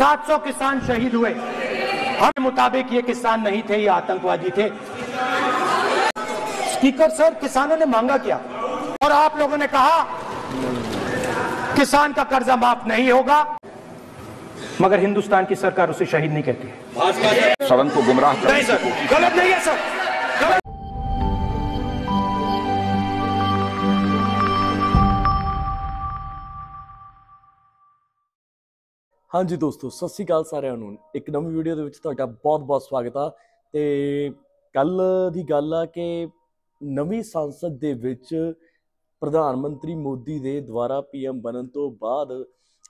700 किसान शहीद हुए। हर मुताबिक ये किसान नहीं थे, ये आतंकवादी थे। स्पीकर सर, किसानों ने मांगा किया और आप लोगों ने कहा किसान का कर्जा माफ नहीं होगा, मगर हिंदुस्तान की सरकार उसे शहीद नहीं कहती है। सदन को गुमराह करने की कोशिश गलत नहीं है सर। हाँ जी दोस्तों, सत श्री अकाल सारिਆਂ ਨੂੰ। एक नवी वीडियो ਦੇ ਵਿੱਚ ਤੁਹਾਡਾ ਬਹੁਤ-ਬਹੁਤ ਸਵਾਗਤ ਆ। ਤੇ ਕੱਲ ਦੀ ਗੱਲ ਆ ਕਿ ਨਵੀਂ ਸੰਸਦ ਦੇ ਵਿੱਚ ਪ੍ਰਧਾਨ ਮੰਤਰੀ ਮੋਦੀ ਦੇ ਦੁਆਰਾ ਪੀਐਮ ਬਣਨ ਤੋਂ ਬਾਅਦ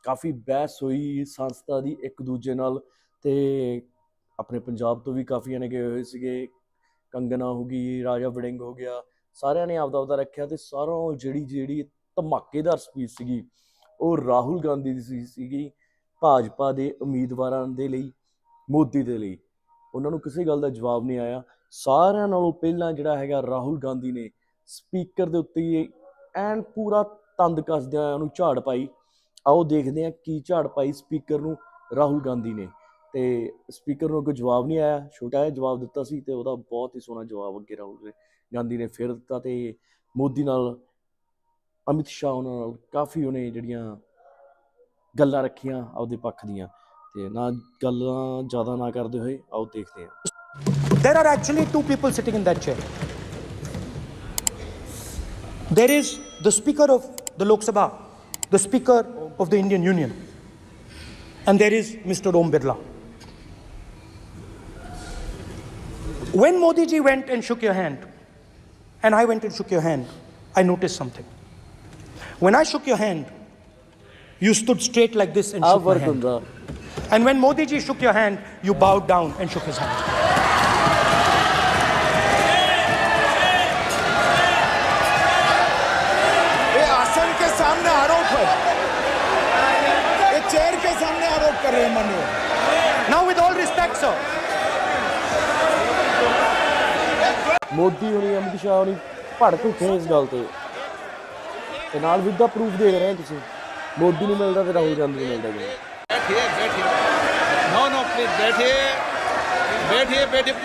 ਕਾਫੀ ਬਹਿਸ ਹੋਈ ਸੰਸਥਾ ਦੀ ਇੱਕ ਦੂਜੇ ਨਾਲ। ਤੇ ਆਪਣੇ ਪੰਜਾਬ ਤੋਂ ਵੀ ਕਾਫੀ ਆਣੇ ਗਏ ਹੋਏ ਸੀਗੇ, ਕੰਗਨਾ ਹੋ ਗਈ, ਰਾਜਾ ਵੜਿੰਗ ਹੋ ਗਿਆ, ਸਾਰਿਆਂ ਨੇ ਆਪਦਾ ਆਪਦਾ ਰੱਖਿਆ। ਤੇ ਸਾਰੋਂ ਜਿਹੜੀ ਧਮਾਕੇਦਾਰ ਸਪੀਚ ਸੀਗੀ ਉਹ ਰਾਹੁਲ ਗਾਂਧੀ ਦੀ ਸੀਗੀ, भाजपा के उम्मीदवारों के लिए, मोदी के लिए। उन्होंने किसी गल का जवाब नहीं आया। सारे नालों पहला जिहड़ा हैगा राहुल गांधी ने स्पीकर के उत्ते एन पूरा तंद कसदियां उन्होंने झाड़ पाई। आओ देखते हैं की झाड़ पाई स्पीकर नूं राहुल गांधी ने। तो स्पीकर नूं कोई जवाब नहीं आया, छोटा जिहा जवाब दिता सी ते उहदा बहुत ही सोहना जवाब अगे राहुल गांधी ने फिर दिता। तो मोदी नाल अमित शाह उहनां नाल काफ़ी उन्हें जिहड़ियां गल्लां रखियां आपदे पक्ष दियां, ते ना गल्लां ज़्यादा ना करते हुए आओ देखते हैं। There are actually two people sitting in that chair. There is the Speaker of the Lok Sabha, the Speaker of the Indian Union, and there is Mr. Om Birla. When Modi ji went and shook your hand, and I went and shook your hand, I noticed something. When I shook your hand, you stood straight like this and shook my hand. And when Modi ji shook your hand, you bowed down and shook his hand. ये आसन के सामने आरोप है, ये chair के सामने आरोप कर रहे हैं Manu. Now with all respect, sir. Modi होनी, अमित शाह होनी पढ़ते थे इस गल ते। नाल विद दा प्रूफ देख रहे हैं तुसीं। मोदी नहीं मिलता तो राहुल गांधी मिलता। नो नो प्लीज बैठिए प्लीज, एक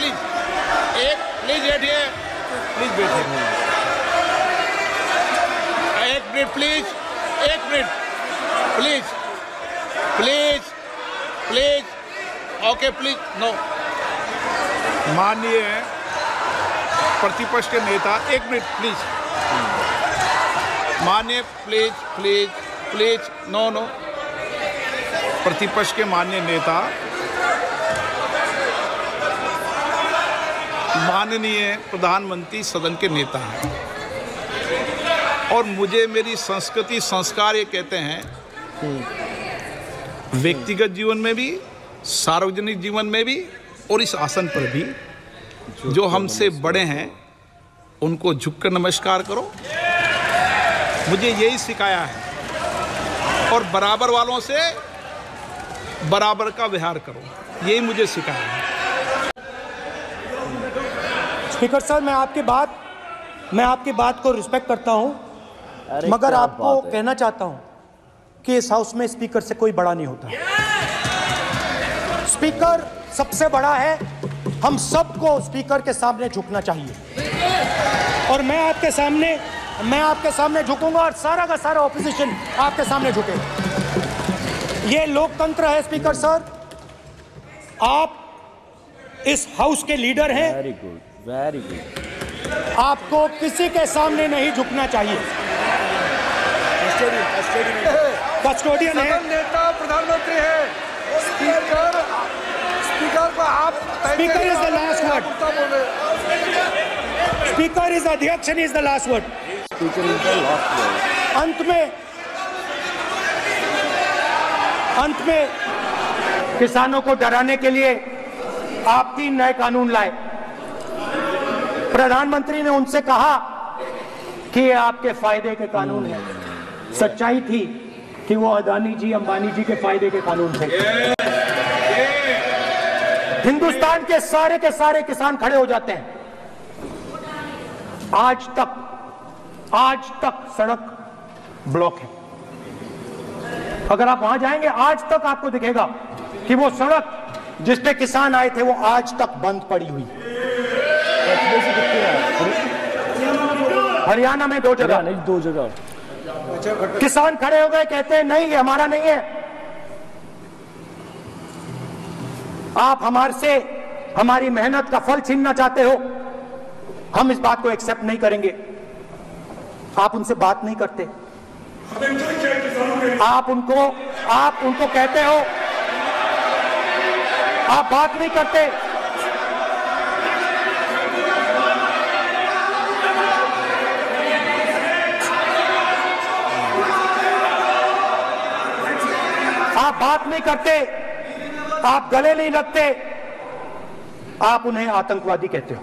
प्लीज बैठिए, प्लीज बैठिए, एक मिनट प्लीज, एक minute please please please, okay please. No माननीय प्रतिपक्ष के नेता, एक मिनट प्लीज माननीय, please please please, no no. प्रतिपक्ष के माननीय नेता, माननीय प्रधानमंत्री सदन के नेता हैं और मुझे मेरी संस्कृति संस्कार ये कहते हैं, व्यक्तिगत जीवन में भी, सार्वजनिक जीवन में भी और इस आसन पर भी जो हमसे बड़े हैं उनको झुककर नमस्कार करो। मुझे यही सिखाया है, और बराबर वालों से बराबर का व्यवहार करो, यही मुझे सिखाया है। स्पीकर सर, मैं आपकी बात को रिस्पेक्ट करता हूं, मगर आपको कहना चाहता हूं कि इस हाउस में स्पीकर से कोई बड़ा नहीं होता। स्पीकर सबसे बड़ा है, हम सबको स्पीकर के सामने झुकना चाहिए। और मैं आपके सामने झुकूंगा और सारा का सारा ऑपोजिशन आपके सामने झुकेगा। ये लोकतंत्र है स्पीकर सर, आप इस हाउस के लीडर हैं। Very good, very good. आपको किसी के सामने नहीं झुकना चाहिए। कस्टोडियन है, नेता प्रधानमंत्री है, स्पीकर को आप, speaker is the last word, speaker is अध्यक्ष इज द लास्ट वर्ड। अंत में किसानों को डराने के लिए आप 3 नए कानून लाए। प्रधानमंत्री ने उनसे कहा कि ये आपके फायदे के कानून हैं। सच्चाई थी कि वो अदानी जी, अंबानी जी के फायदे के कानून थे। हिंदुस्तान के सारे किसान खड़े हो जाते हैं। आज तक सड़क ब्लॉक है। अगर आप वहां जाएंगे आज तक आपको दिखेगा कि वो सड़क जिस पे किसान आए थे वो आज तक बंद पड़ी हुई है। हरियाणा में दो जगह किसान खड़े हो गए, कहते हैं नहीं ये हमारा नहीं है, आप हमारे से हमारी मेहनत का फल छीनना चाहते हो, हम इस बात को एक्सेप्ट नहीं करेंगे। आप उनसे बात नहीं करते, आप उनको कहते हो, आप बात नहीं करते। आप बात नहीं करते, आप गले नहीं लगते, आप उन्हें आतंकवादी कहते हो,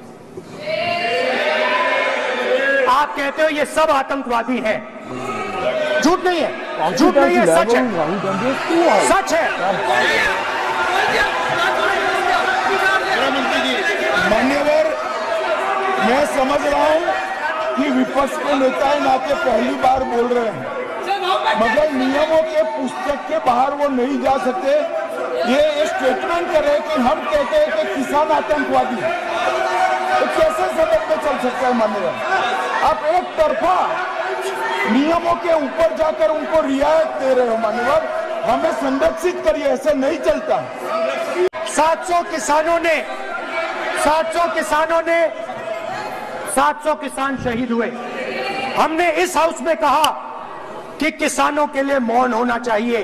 आप कहते हो ये सब आतंकवादी हैं। झूठ नहीं है, झूठ नहीं है, सच है, सच है। मान्यवर, मैं समझ रहा हूँ कि विपक्ष के नेता आके पहली बार बोल रहे हैं, मगर नियमों के पुस्तक के बाहर वो नहीं जा सकते। ये स्टेटमेंट कर रहे हैं कि हम कहते हैं कि किसान आतंकवादी है, तो कैसे सड़क पे चल सकता है मान्यवर? आप एक तरफा नियमों के ऊपर जाकर उनको रियायत दे रहे हो मान्यवर, हमें संरक्षित करिए, ऐसे नहीं चलता। 700 किसान शहीद हुए। हमने इस हाउस में कहा कि किसानों के लिए मौन होना चाहिए,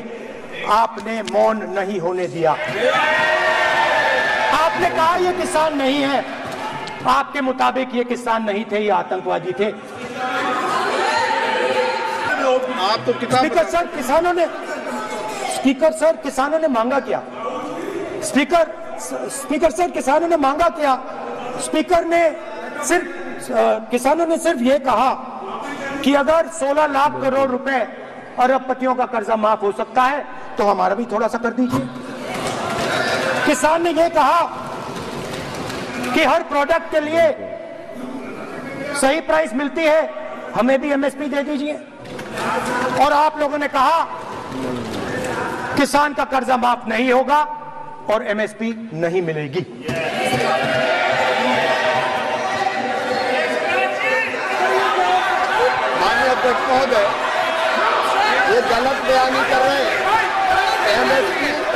आपने मौन नहीं होने दिया। आपने कहा ये किसान नहीं है, आपके मुताबिक ये किसान नहीं थे, ये आतंकवादी थे। आप तो स्पीकर सर किसानों ने मांगा क्या? स्पीकर सर किसानों ने मांगा क्या? स्पीकर ने सिर्फ ये कहा कि अगर 16 लाख करोड़ रुपए अरबपतियों का कर्जा माफ हो सकता है तो हमारा भी थोड़ा सा कर दीजिए। किसान ने यह कहा कि हर प्रोडक्ट के लिए सही प्राइस मिलती है, हमें भी एमएसपी दे दीजिए। और आप लोगों ने कहा किसान का कर्जा माफ नहीं होगा और एमएसपी नहीं मिलेगी। माननीय अध्यक्ष महोदय, ये गलत बयानी कर रहे हैं।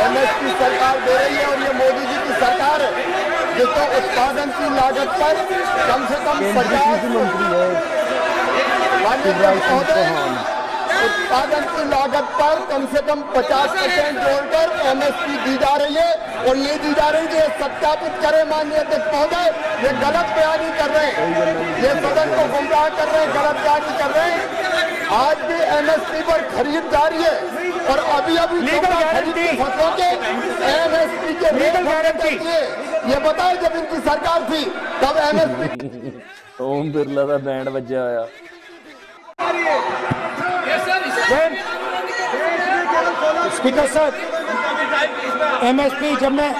एमएसपी सरकार दे रही है और ये मोदी जी की सरकार है जिसको उत्पादन की लागत पर कम से कम 50 उत्पादन की लागत पर कम से कम 50% जोड़कर एमएसपी दी जा रही है और ये दी जा रही है। सत्यापित करें माननीय अध्यक्ष महोदय, ये गलत बयानी कर रहे हैं, ये सदन को गुमराह कर रहे हैं, गलत बयानी कर रहे हैं। आज भी एमएसपी पर खरीद जारी है और अभी लीगल गारंटी फसलों के एमएसपी के लीगल गारंटी ये बताए जब इनकी सरकार थी तब एमएसपी। ओम बिरला का बैंड बजा आया। स्पीकर सर, एमएसपी जब मैं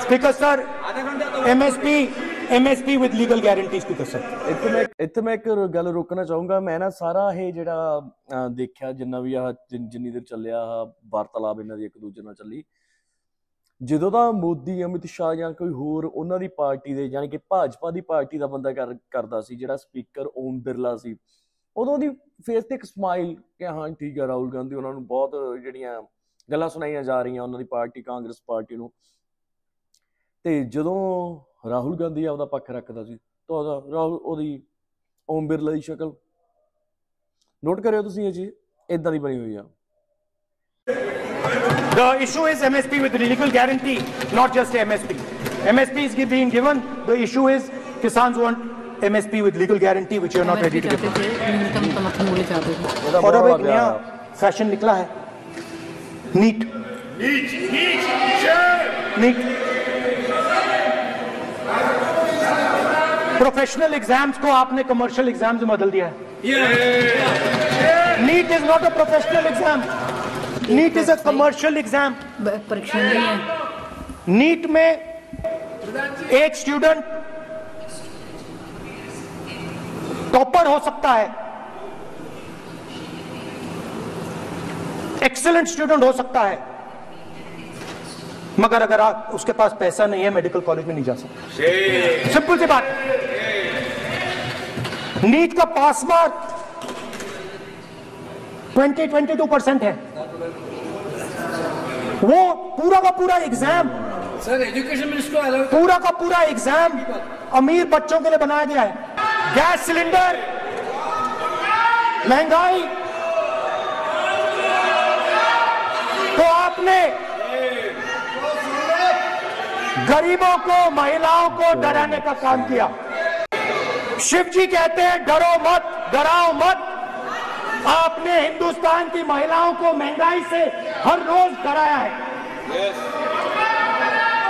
speaker sir MSP with legal guarantee. Speaker sir, इत्थे मैं एक गल रोकना चाहूँगा। मैं ना सारा ये जिहड़ा देखिया जिन्ना भी आ जिन्नी देर चलिया वार्तालाप इन्हां दी एक दूजे नाल चली, ਜਦੋਂ ਦਾ मोदी अमित शाह या कोई होर उन्होंने पार्टी के यानी कि भाजपा की पार्टी का बंदा करता सी जिहड़ा स्पीकर ओम बिरला सी, उदों दी फेस ते एक स्माइल कि हाँ ठीक है राहुल गांधी उन्होंने बहुत जिहड़ियां गल्लां सुनाईयां जा रही उन्होंने पार्टी कांग्रेस पार्टी नूं। ते जदों राहुल गांधी आपदा पक्ष रखता सी तो राहुल ओदी ओम बिरला की शकल नोट करियो तुसीं, ये चीज़ इदां दी बनी हुई है। The issue is MSP with legal guarantee, not just MSP. MSP is being given. The issue is किसान want MSP with legal guarantee, which you are not ready to give. और अब एक नया फैशन निकला है, NEET. प्रोफेशनल एग्जाम्स को आपने commercial exams में बदल दिया है। NEET is not a professional exam. NEET is a commercial exam. परीक्षा नहीं है। नीट में एक स्टूडेंट टॉपर हो सकता है, एक्सेलेंट स्टूडेंट हो सकता है, मगर अगर आप उसके पास पैसा नहीं है मेडिकल कॉलेज में नहीं जा सकते। सिंपल सी बात। नीट का पास मार्क 22% है, वो पूरा का पूरा एग्जाम सर एजुकेशन मिनिस्टर को पूरा का पूरा एग्जाम अमीर बच्चों के लिए बनाया गया है। गैस सिलेंडर, महंगाई, तो आपने गरीबों को, महिलाओं को डराने का काम किया। शिव जी कहते हैं डरो मत, डराओ मत। आपने हिंदुस्तान की महिलाओं को महंगाई से हर रोज डराया है।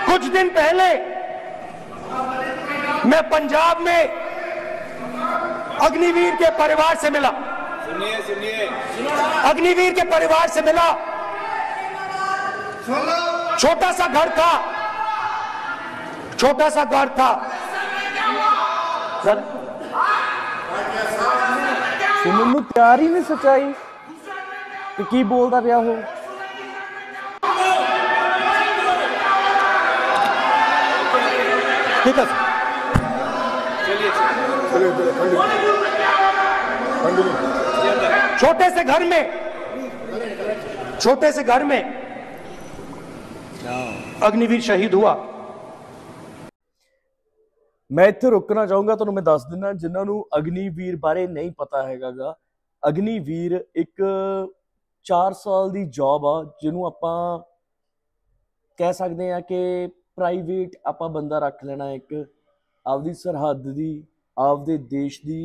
कुछ दिन पहले मैं पंजाब में अग्निवीर के परिवार से मिला। अग्निवीर के परिवार से मिला। छोटा सा घर था, छोटा सा घर था। ਮੈਨੂੰ ਪਿਆਰ ਹੀ ਨਹੀਂ ਸਚਾਈ ਤੇ ਕੀ ਬੋਲਦਾ ਪਿਆ ਉਹ। ਠੀਕ ਹੈ चलिए। छोटे से घर में, छोटे से घर में अग्निवीर शहीद हुआ। मैं इत्थे रुकना चाहूँगा। तो मैं दस दिना जिन्होंने अग्निवीर बारे नहीं पता हैगा गा, अग्निवीर एक 4 साल की जॉब आ जिन्हों आपां कह सकते हैं कि प्राइवेट आपां बंदा रख लेना एक आपदी सरहद की आपदे देश की।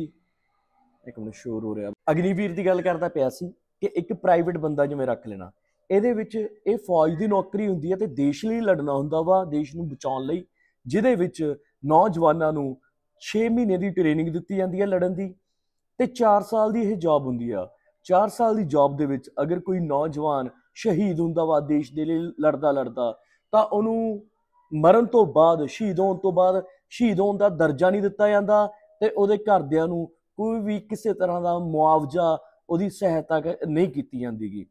एक मिनट शोर हो रहा। अग्निवीर की गल करता पिया सी कि एक प्राइवेट बंदा जिवें रख लेना। ये फौज की नौकरी हुंदी है तो देश लई लड़ना हुंदा वा, देश नूं बचाउण लई, जिहदे विच नौजवानों को 6 महीने की ट्रेनिंग दी जाती है लड़न की। तो 4 साल की यह जॉब होंगी आ। 4 साल की जॉब के अगर कोई नौजवान शहीद होंदा वा देश के लिए लड़ता लड़ता तो उन्होंने मरण तो बाद शहीद होने का दर्जा नहीं दिता जाता तो उसके घरदियां नूं कोई भी किसी तरह का मुआवजा उसकी सहायता नहीं की जाती गी।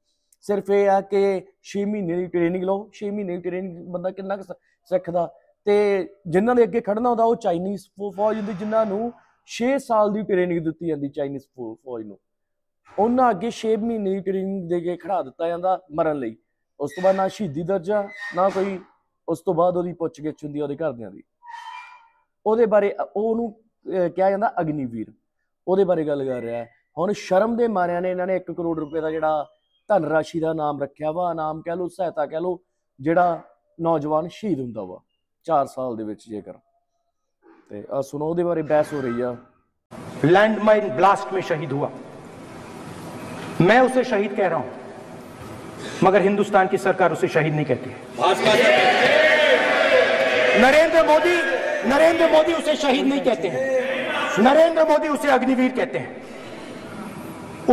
सिर्फ यह आ कि 6 महीने की ट्रेनिंग लो। 6 महीने की ट्रेनिंग बंदा कितना सीखदा ते जिन्हां दे अगे खड़ना हुंदा वो चाइनीज़ फौज हुंदी जिन्होंने 6 साल की ट्रेनिंग दी जाती। चाइनीज़ फौज नूं उन्हां अगे 6 महीने की ट्रेनिंग दे के खड़ा दिता जाता मरण लई। उस तो बाद ना शहीदी दर्जा ना कोई, उस तो बाद उसदी पुछगिछ हुंदी उसदे घरदियां दी। उसदे बारे उहनूं कहा जाता अग्निवीर। उसदे बारे गल कर रहा। हुण शर्म दे मारियां ने इन्हां ने 1 करोड़ रुपए का जिहड़ा धन राशि का नाम रखिया वा, नाम कह लो सहायता कह लो, जिहड़ा नौजवान शहीद हुंदा वा 4 साल दे विच। जेकर ते आ सुनो दे बारे बहस हो रही है। लैंडमाइन ब्लास्ट में शहीद हुआ। मैं उसे शहीद कह रहा हूं मगर हिंदुस्तान की सरकार उसे शहीद नहीं कहती है। नरेंद्र मोदी उसे शहीद नहीं कहते हैं। नरेंद्र मोदी उसे अग्निवीर कहते हैं।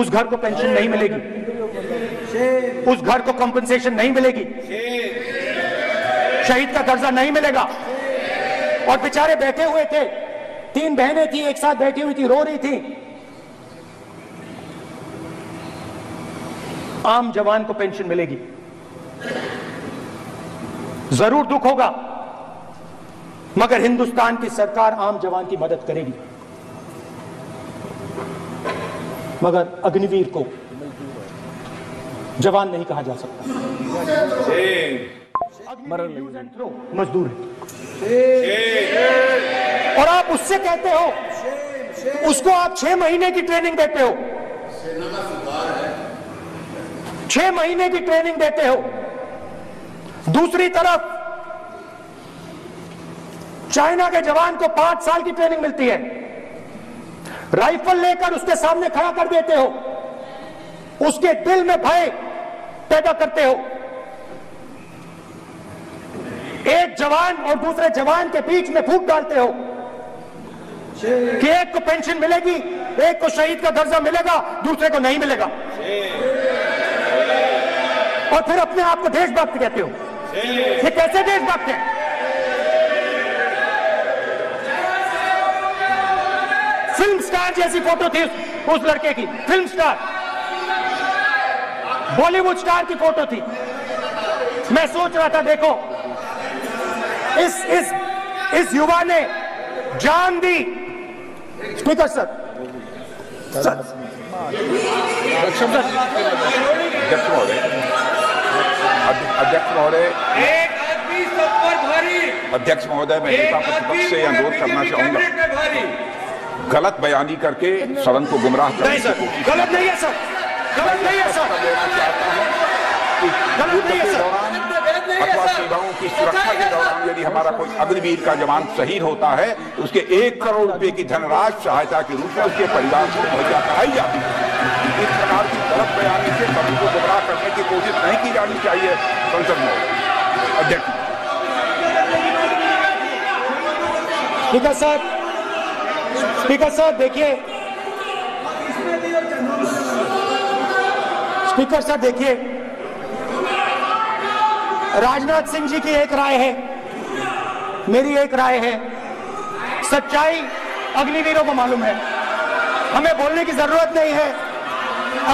उस घर को पेंशन नहीं मिलेगी, उस घर को कंपनसेशन नहीं मिलेगी, शहीद का दर्जा नहीं मिलेगा। और बेचारे बैठे हुए थे, 3 बहनें थी एक साथ बैठी हुई थी, रो रही थी। आम जवान को पेंशन मिलेगी। जरूर दुख होगा मगर हिंदुस्तान की सरकार आम जवान की मदद करेगी। मगर अग्निवीर को जवान नहीं कहा जा सकता। मजदूर है और आप उससे कहते हो, उसको आप 6 महीने की ट्रेनिंग देते हो, 6 महीने की ट्रेनिंग देते हो। दूसरी तरफ चाइना के जवान को 5 साल की ट्रेनिंग मिलती है। राइफल लेकर उसके सामने खड़ा कर देते हो, उसके दिल में भय पैदा करते हो। एक जवान और दूसरे जवान के बीच में फूट डालते हो कि एक को पेंशन मिलेगी, एक को शहीद का दर्जा मिलेगा, दूसरे को नहीं मिलेगा। और फिर अपने आप को देशभक्त कहते हो। ये कैसे देशभक्त है? फिल्म स्टार जैसी फोटो थी उस लड़के की, फिल्म स्टार बॉलीवुड स्टार की फोटो थी। मैं सोच रहा था देखो इस युवा ने जान दी। स्पीकर सर अध्यक्ष महोदय, अध्यक्ष महोदय, मैं नेता प्रतिपक्ष से अनुरोध करना चाहूंगा, गलत बयानी करके सदन को गुमराह करने की कोशिश। गलत नहीं है सर, गलत नहीं है सर, गलत नहीं है सर। अथवा सेवाओं की सुरक्षा के दौरान यदि हमारा कोई अग्निवीर का जवान शहीद होता है तो उसके 1 करोड़ रुपए की धनराशि सहायता के रूप में उसके परिवार को पहुंचाई जाती है। इस प्रकार की गलत बयानी से सभी को गुमराह करने की कोशिश नहीं की जानी चाहिए। संसद में अध्यक्ष स्पीकर साहब देखिए, स्पीकर साहब देखिए, राजनाथ सिंह जी की एक राय है, मेरी एक राय है, सच्चाई अग्निवीरों को मालूम है, हमें बोलने की जरूरत नहीं है।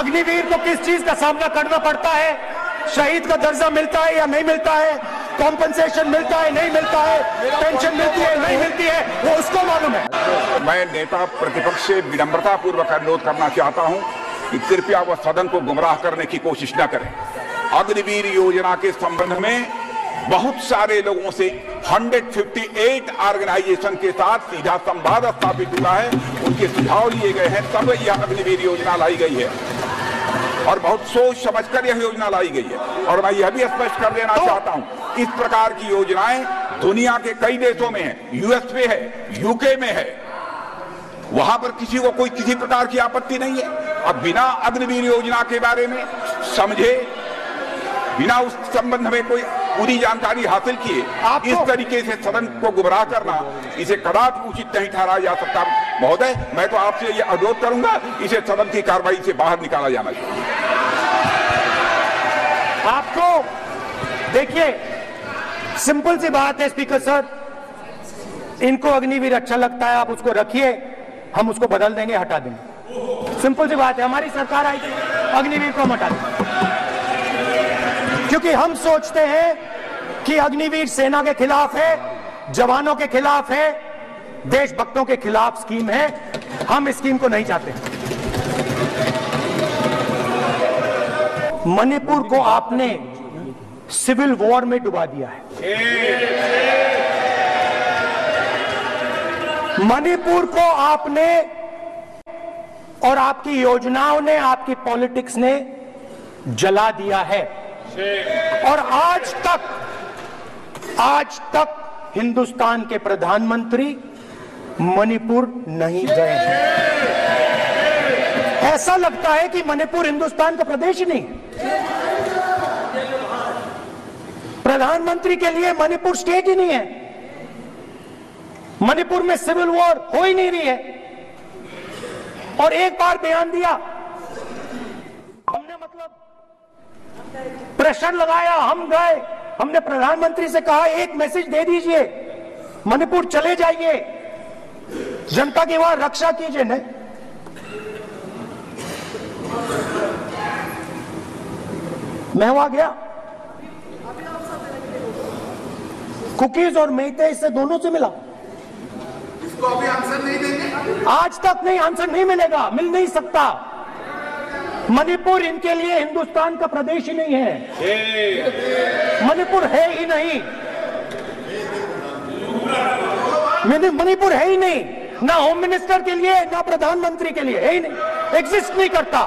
अग्निवीर को किस चीज का सामना करना पड़ता है, शहीद का दर्जा मिलता है या नहीं मिलता है, कॉम्पनसेशन मिलता है नहीं मिलता है, पेंशन मिलती है नहीं मिलती है, वो उसको मालूम है। मैं नेता प्रतिपक्ष से विनम्रता पूर्वक अनुरोध करना चाहता हूँ कि कृपया वह सदन को गुमराह करने की कोशिश न करें। अग्निवीर योजना के संबंध में बहुत सारे लोगों से 158 ऑर्गेनाइजेशन के साथ सीधा संवाद स्थापित हुआ है, उनके सुझाव लिए गए हैं, तब यह अग्निवीर योजना लाई गई है और बहुत सोच समझकर यह योजना लाई गई है। और मैं यह भी स्पष्ट कर देना चाहता हूं, इस प्रकार की योजनाएं दुनिया के कई देशों में है, यूएस में है, यूके में है, वहां पर किसी को कोई किसी प्रकार की आपत्ति नहीं है। अब बिना अग्निवीर योजना के बारे में समझे, बिना उस संबंध में कोई पूरी जानकारी हासिल किए इस तरीके से सदन को गुमराह करना, इसे कदापि उचित नहीं ठहराया जा सकता। महोदय, मैं तो आपसे ये अनुरोध करूंगा, इसे सदन की कार्रवाई से बाहर निकाला जाना चाहिए। आपको देखिए, सिंपल सी बात है स्पीकर सर, इनको अग्निवीर अच्छा लगता है, आप उसको रखिए, हम उसको बदल देंगे, हटा देंगे। सिंपल सी बात है, हमारी सरकार आई अग्निवीर को हम हटा देंगे, क्योंकि हम सोचते हैं कि अग्निवीर सेना के खिलाफ है, जवानों के खिलाफ है, देशभक्तों के खिलाफ स्कीम है, हम इस स्कीम को नहीं चाहते। मणिपुर को आपने सिविल वॉर में डुबा दिया है, मणिपुर को आपने और आपकी योजनाओं ने, आपकी पॉलिटिक्स ने जला दिया है। और आज तक हिंदुस्तान के प्रधानमंत्री मणिपुर नहीं गए हैं। ऐसा लगता है कि मणिपुर हिंदुस्तान का प्रदेश ही नहीं। प्रधानमंत्री के लिए मणिपुर स्टेट ही नहीं है, मणिपुर में सिविल वॉर हो ही नहीं रही है। और एक बार बयान दिया हमने, मतलब प्रेशर लगाया, हम गए, हमने प्रधानमंत्री से कहा एक मैसेज दे दीजिए, मणिपुर चले जाइए, जनता की वहां रक्षा कीजिए। नहीं, मैं वहां गया, कुकीज और मेहते इससे दोनों से मिला, इसको अभी आंसर नहीं देंगे, आज तक नहीं, आंसर नहीं मिलेगा, मिल नहीं सकता। मणिपुर इनके लिए हिंदुस्तान का प्रदेश ही नहीं है, मणिपुर है ही नहीं, मणिपुर है ही नहीं, ना होम मिनिस्टर के लिए ना प्रधानमंत्री के लिए, है ही नहीं, एग्जिस्ट नहीं करता,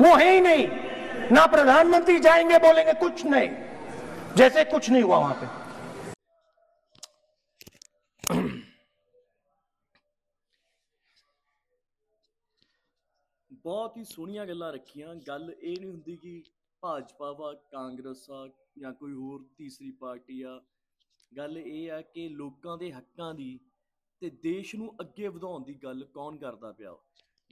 वो है ही नहीं। ना प्रधानमंत्री जाएंगे बोलेंगे कुछ नहीं, जैसे कुछ नहीं हुआ वहां पे। बहुत ही सोहनिया गल्लां रखियां, गल ये नहीं होंगी कि भाजपा वा कांग्रेस आ या कोई होर तीसरी पार्टी आ, गल ये आ कि लोगों के हकों की ते देश नूं अगे वधाउण दी गल कौन करदा पिया।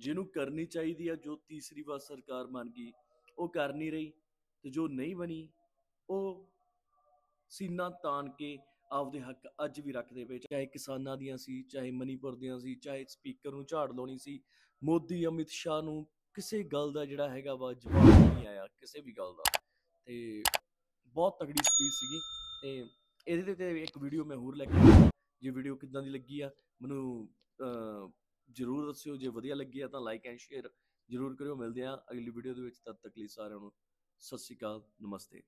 जिन्हों करनी चाहिए आ, जो तीसरी वार सरकार बन गई वो कर नहीं रही, तो जो नहीं बनी वो सीना तान के आपदे हक अज भी रखते पे, चाहे किसानों दियां सी, चाहे मणिपुर दियां सी, चाहे स्पीकर नूं झाड़ लाउणी सी, मोदी अमित शाह नूं किसी गल का जिहड़ा हैगा वा जवाब नहीं आया, किसी भी गल का। बहुत तगड़ी स्पीच सीगी ते ਇਹਦੇ ਤੇ ਇੱਕ ਵੀਡੀਓ ਮੈਂ ਹੋਰ ਲੈ ਕੇ ਆਇਆ। ਜੇ ਵੀਡੀਓ ਕਿਦਾਂ ਦੀ ਲੱਗੀ ਆ ਮੈਨੂੰ ਜ਼ਰੂਰ ਦੱਸਿਓ, ਜੇ ਵਧੀਆ ਲੱਗੀ ਆ ਤਾਂ ਲਾਈਕ ਐਂਡ ਸ਼ੇਅਰ ਜ਼ਰੂਰ ਕਰਿਓ। ਮਿਲਦੇ ਆ ਅਗਲੀ ਵੀਡੀਓ ਦੇ ਵਿੱਚ, ਤਦ ਤੱਕ ਲਈ ਸਾਰਿਆਂ ਨੂੰ ਸਤਿ ਸ਼੍ਰੀ ਅਕਾਲ, ਨਮਸਤੇ।